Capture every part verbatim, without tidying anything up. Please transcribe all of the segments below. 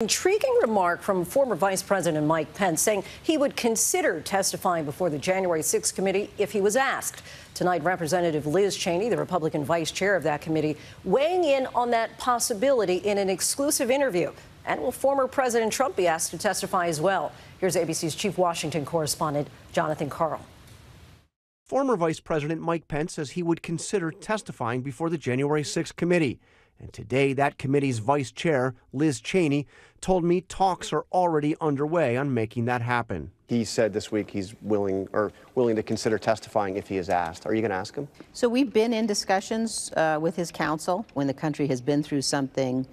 Intriguing remark from former Vice President Mike Pence saying he would consider testifying before the January sixth committee if he was asked. Tonight, Representative Liz Cheney, the Republican vice chair of that committee, weighing in on that possibility in an exclusive interview. And will former President Trump be asked to testify as well? Here's A B C's chief Washington correspondent, Jonathan Karl. Former Vice President Mike Pence says he would consider testifying before the January sixth committee. And today, that committee's vice chair, Liz Cheney, told me talks are already underway on making that happen. He said this week he's willing or willing to consider testifying if he is asked. Are you going to ask him? So we've been in discussions uh, with his counsel. When the country has been through something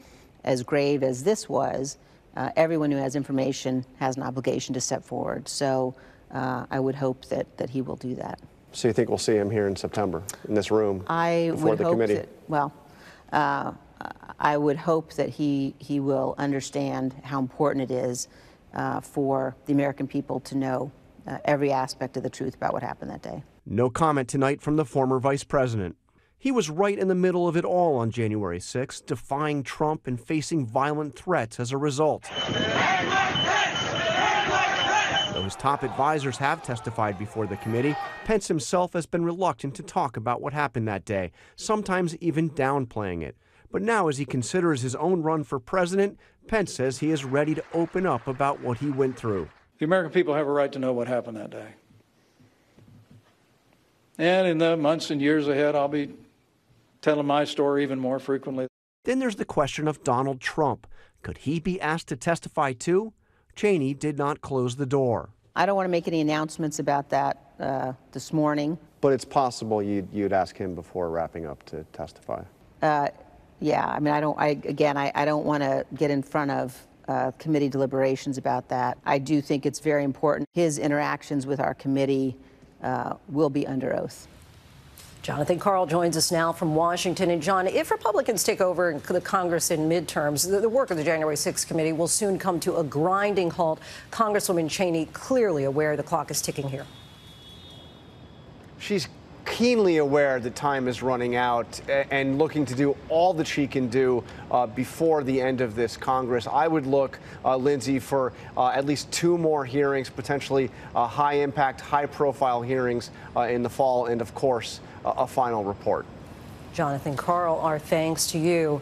as grave as this was, uh, everyone who has information has an obligation to step forward. So uh, I would hope that, that he will do that. So you think we'll see him here in September in this room I before would the hope committee? That, well. Uh, I would hope that he, he will understand how important it is uh, for the American people to know uh, every aspect of the truth about what happened that day. No comment tonight from the former vice president. He was right in the middle of it all on January sixth, defying Trump and facing violent threats as a result. And like this! And like this! Though his top advisors have testified before the committee, Pence himself has been reluctant to talk about what happened that day, sometimes even downplaying it. But now, as he considers his own run for president, Pence says he is ready to open up about what he went through. The American people have a right to know what happened that day. And in the months and years ahead, I'll be telling my story even more frequently. Then there's the question of Donald Trump. Could he be asked to testify too? Cheney did not close the door. I don't want to make any announcements about that uh, this morning. But it's possible you'd, you'd ask him before wrapping up to testify. Uh, Yeah, I mean, I don't, I, again, I, I don't want to get in front of uh, committee deliberations about that. I do think it's very important. His interactions with our committee uh, will be under oath. Jonathan Karl joins us now from Washington. And John, if Republicans take over in the Congress in midterms, the, the work of the January sixth committee will soon come to a grinding halt. Congresswoman Cheney clearly aware the clock is ticking here. She's keenly aware that time is running out and looking to do all that she can do uh, before the end of this Congress. I would look, uh, Lindsay, for uh, at least two more hearings, potentially uh, high-impact, high-profile hearings uh, in the fall, and, of course, uh, a final report. Jonathan Karl, our thanks to you.